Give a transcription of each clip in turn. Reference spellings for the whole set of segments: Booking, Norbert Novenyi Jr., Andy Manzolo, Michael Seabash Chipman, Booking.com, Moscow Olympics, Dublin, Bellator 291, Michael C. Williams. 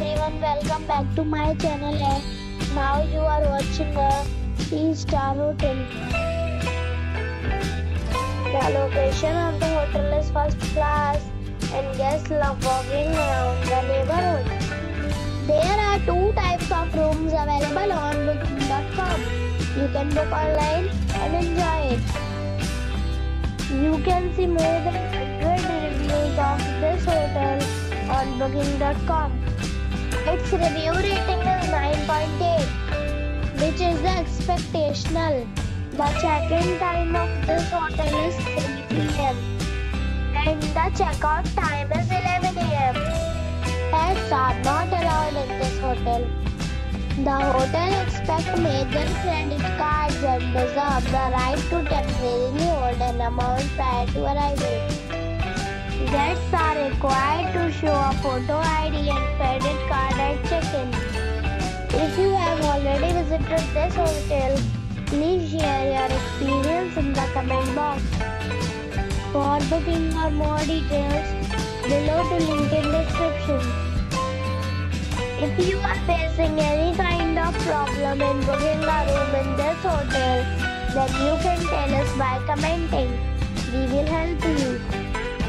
everyone, welcome back to my channel and now you are watching a 3-star hotel. The location of the hotel is first class and guests love walking around the neighborhood. There are two types of rooms available on Booking.com. You can book online and enjoy it. You can see more than 100 reviews of this hotel on Booking.com. Its review rating is 9.8, which is the expectational. The check-in time of this hotel is 3 p.m. and the check-out time is 11 a.m. Pets are not allowed in this hotel. The hotel accepts major credit cards and reserves the right to temporarily hold an amount prior to arrival. Guests are required to show a photo ID and credit card at check-in. If you have already visited this hotel, please share your experience in the comment box. For booking or more details, below the link in description. If you are facing any kind of problem in booking a room in this hotel, then you can tell us by commenting. We will help you.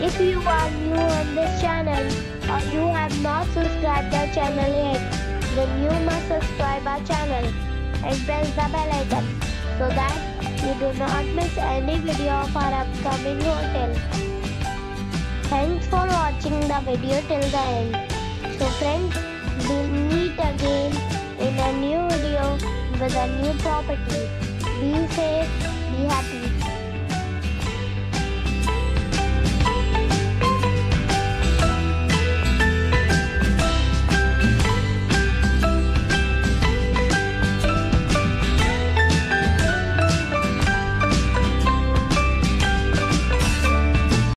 If you are new on this channel or you have not subscribed our channel yet, then you must subscribe our channel and press the bell icon so that you do not miss any video of our upcoming hotel. Thanks for watching the video till the end. So friends, we'll meet again in a new video with a new property. Be safe, be happy.